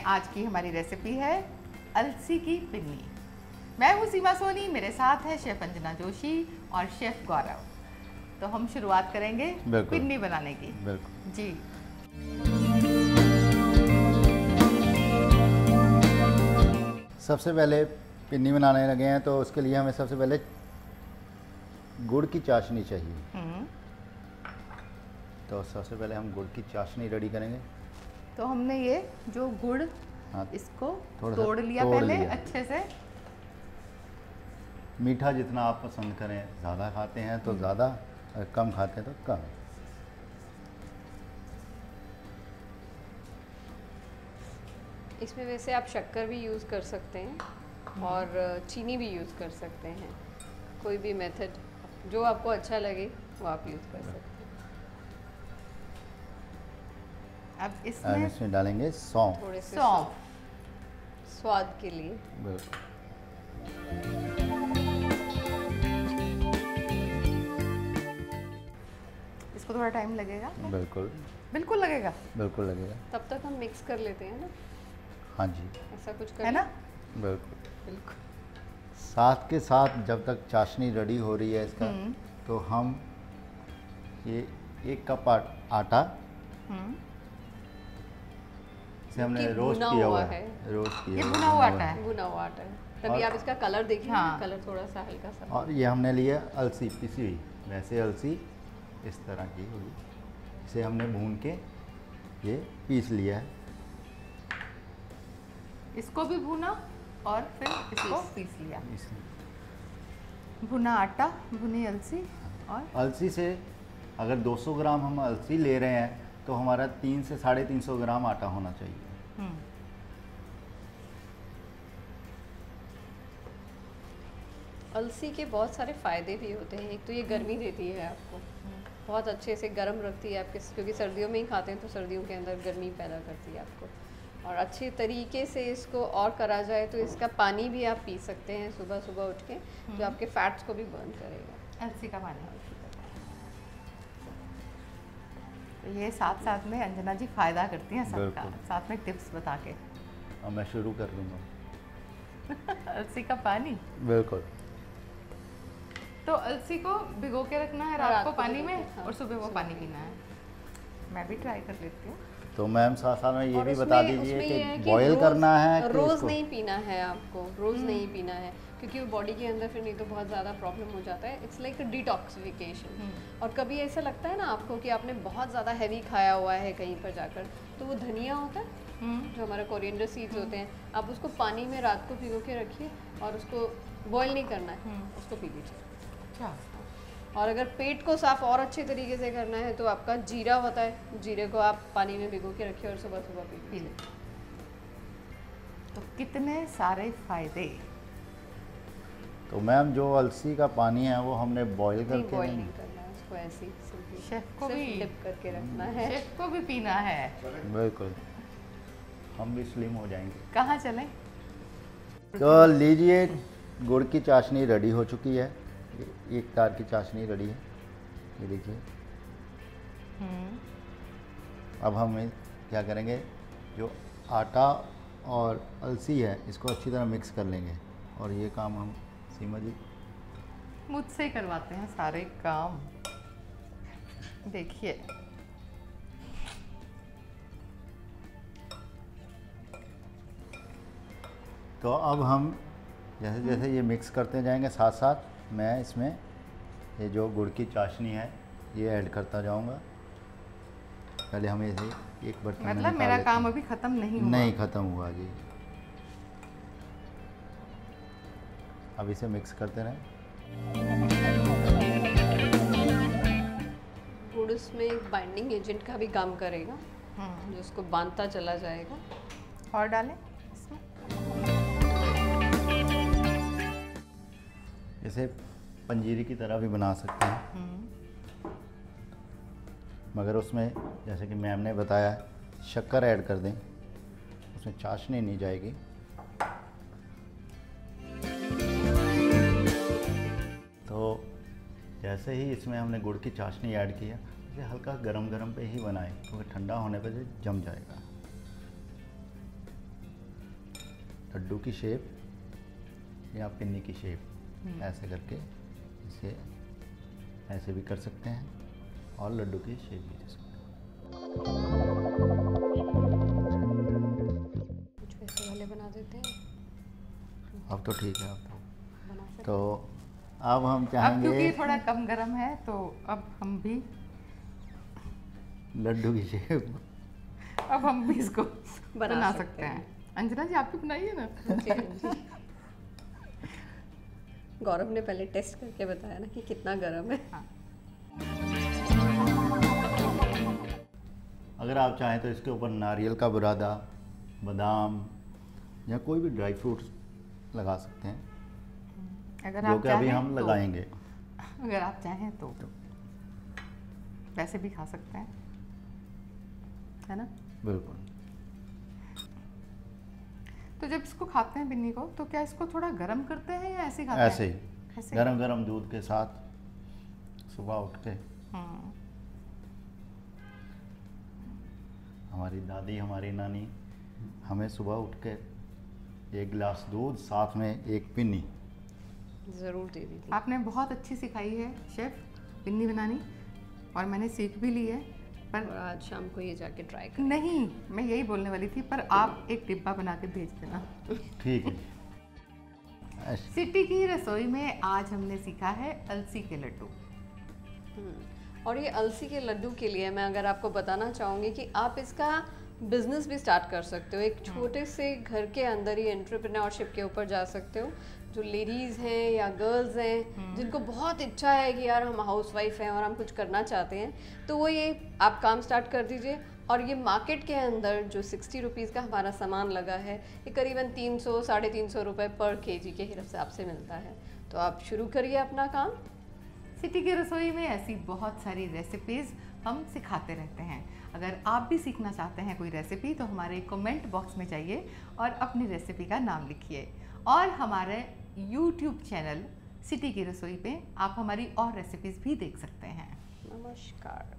हैं। आज की हमारी रेसिपी है अलसी की पिन्नी। मैं हूँ सीमा सोनी, मेरे साथ है शेफ़ अंजना जोशी और शेफ़ गौरव। तो हम शुरुआत करेंगे पिन्नी बनाने की। जी, सबसे पहले पिन्नी बनाने लगे हैं तो उसके लिए हमें सबसे पहले गुड़ की चाशनी चाहिए। तो सबसे पहले हम गुड़ की चाशनी रेडी करेंगे। तो हमने ये जो गुड़, हाँ, इसको तोड़ लिया पहले अच्छे से। मीठा जितना आप पसंद करें, ज़्यादा खाते हैं तो ज़्यादा, कम खाते हैं तो कम। इसमें वैसे आप शक्कर भी यूज़ कर सकते हैं और चीनी भी यूज़ कर सकते हैं। कोई भी मेथड जो आपको अच्छा लगे वो आप यूज़ कर सकते हैं। अब इसमें डालेंगे सौंफ, थोड़े से सौंफ स्वाद के लिए। इसको थोड़ा टाइम लगेगा। बिल्कुल लगेगा। तब तक हम मिक्स कर लेते हैं ना। हाँ जी, ऐसा कुछ कर है ना। बिल्कुल। साथ के साथ जब तक चाशनी रेडी हो रही है इसका, तो हम ये 1 कप आटा हमने रोस्ट किया हुआ है। ये भुना हुआ आटा है। तभी आप इसका कलर देखेंगे। हाँ। कलर थोड़ा सा हल्का सा। और ये हमने लिया अलसी पिसी हुई, वैसे अलसी इस तरह की हुई, इसे हमने भून के ये पीस लिया है। इसको भी भुना और फिर इसको पीस लिया। भुना आटा, भुनी अलसी। और अलसी से अगर 200 ग्राम हम अलसी ले रहे हैं तो हमारा 300 से 350 ग्राम आटा होना चाहिए। अलसी के बहुत सारे फायदे भी होते हैं। एक तो ये गर्मी देती है आपको, बहुत अच्छे से गर्म रखती है आपके, क्योंकि सर्दियों में ही खाते हैं तो सर्दियों के अंदर गर्मी पैदा करती है आपको। और अच्छे तरीके से इसको और करा जाए तो इसका पानी भी आप पी सकते हैं सुबह सुबह उठ के, जो आपके फैट्स को भी बर्न करेगा। अलसी का पानी ये साथ में अंजना जी फायदा करती हैं सबका, साथ में टिप्स बता के। अब मैं शुरू कर लूँगा। अलसी का पानी। बिल्कुल। तो अलसी को भिगो के रखना है रात को पानी में, और सुबह वो पानी पीना है। मैं भी ट्राई कर लेती हूँ। तो मैम साथ में ये भी बता दीजिए कि बॉयल करना है, रोज नहीं पीना है आपको, रोज नहीं पीना है, क्योंकि वो बॉडी के अंदर फिर नहीं तो बहुत ज़्यादा प्रॉब्लम हो जाता है। It's like detoxification. और कभी ऐसा लगता है ना आपको कि आपने बहुत ज़्यादा हैवी खाया हुआ है कहीं पर जाकर, तो वो धनिया होता है, जो हमारा कोरिएंडर सीड्स होते हैं, आप उसको पानी में रात को भिगो के रखिए और उसको बॉयल नहीं करना है, उसको पी लीजिए। और अगर पेट को साफ और अच्छे तरीके से करना है तो आपका जीरा होता है, जीरे को आप पानी में भिगो के रखिए और सुबह सुबह पी लीजिए। तो कितने सारे फायदे। तो मैम जो अलसी का पानी है वो हमने बॉईल करके नहीं करना है, उसको ऐसे ही शेफ को भी डिप करके रखना है, शेफ को भी पीना है। बिल्कुल, हम भी स्लिम हो जाएंगे। कहाँ चलें? तो लीजिए, गुड़ की चाशनी रेडी हो चुकी है। 1 तार की चाशनी रेडी है, ये देखिए। अब हम क्या करेंगे, जो आटा और अलसी है इसको अच्छी तरह मिक्स कर लेंगे। और ये काम हम सीमा जी मुझसे करवाते हैं सारे काम। देखिए तो अब हम जैसे जैसे ये मिक्स करते जाएंगे, साथ साथ मैं इसमें ये जो गुड़ की चाशनी है ये ऐड करता जाऊंगा। पहले हम इसे एक बर्तन में, मतलब मेरा काम अभी ख़त्म नहीं हुआ जी। अब इसे मिक्स करते रहें। गुड़ उसमें एक बाइंडिंग एजेंट का भी काम करेगा, जो उसको बांधता चला जाएगा। और डालें इसमें। इसे पंजीरी की तरह भी बना सकते हैं, मगर उसमें जैसे कि मैम ने बताया शक्कर ऐड कर दें, उसमें चाशनी नहीं जाएगी। जैसे ही इसमें हमने गुड़ की चाशनी ऐड किया, इसे हल्का गरम गरम पे ही बनाएं, क्योंकि ठंडा होने पे जम जाएगा। लड्डू की शेप या पिन्नी की शेप, ऐसे करके इसे ऐसे भी कर सकते हैं और लड्डू की शेप भी दे सकते हैं। कुछ वैसे वाले बना देते हैं। अब तो ठीक है, अब तो बना सकते। तो अब हम चाहेंगे, अब क्योंकि थोड़ा कम गर्म है तो अब हम भी लड्डू की शेप, अब हम भी इसको बना सकते हैं। अंजना जी आपकी बनाई है ना? गौरव ने पहले टेस्ट करके बताया ना कि कितना गर्म है। हाँ। अगर आप चाहें तो इसके ऊपर नारियल का बुरादा, बादाम या कोई भी ड्राई फ्रूट्स लगा सकते हैं, अगर आप चाहें। अभी हम तो लगाएंगे, अगर आप चाहें तो वैसे भी खा सकते हैं, है ना? बिल्कुल। तो जब इसको खाते हैं पिन्नी को, तो क्या इसको थोड़ा गरम करते हैं या ऐसे ही खाते हैं? ऐसे ही गरम गरम दूध के साथ सुबह उठ के। हमारी दादी, हमारी नानी हमें सुबह उठ के एक गिलास दूध साथ में एक पिन्नी जरूर दे दी थी। आपने बहुत अच्छी सिखाई है शेफ पिन्नी बनानी, और मैंने सीख भी ली है। पर आज शाम को ये जाके ट्राई करें। नहीं, मैं यही बोलने वाली थी, पर आप एक डिब्बा बना के भेज देना। ठीक है। सिटी की रसोई में आज हमने सीखा है अलसी के लड्डू। और ये अलसी के लड्डू के लिए मैं अगर आपको बताना चाहूँगी कि आप इसका बिजनेस भी स्टार्ट कर सकते हो। एक छोटे से घर के अंदर ही एंटरप्रेन्योरशिप के ऊपर जा सकते हो। जो लेडीज़ हैं या गर्ल्स हैं जिनको बहुत इच्छा है कि यार हम हाउसवाइफ हैं और हम कुछ करना चाहते हैं, तो वो ये आप काम स्टार्ट कर दीजिए। और ये मार्केट के अंदर जो 60 रुपीज़ का हमारा सामान लगा है, ये करीबन 300-350 रुपये पर केजी के हिसाब से आपसे मिलता है। तो आप शुरू करिए अपना काम। सिटी की रसोई में ऐसी बहुत सारी रेसिपीज़ हम सिखाते रहते हैं। अगर आप भी सीखना चाहते हैं कोई रेसिपी, तो हमारे कमेंट बॉक्स में जाइए और अपनी रेसिपी का नाम लिखिए। और हमारे YouTube चैनल सिटी की रसोई पे आप हमारी और रेसिपीज भी देख सकते हैं। नमस्कार।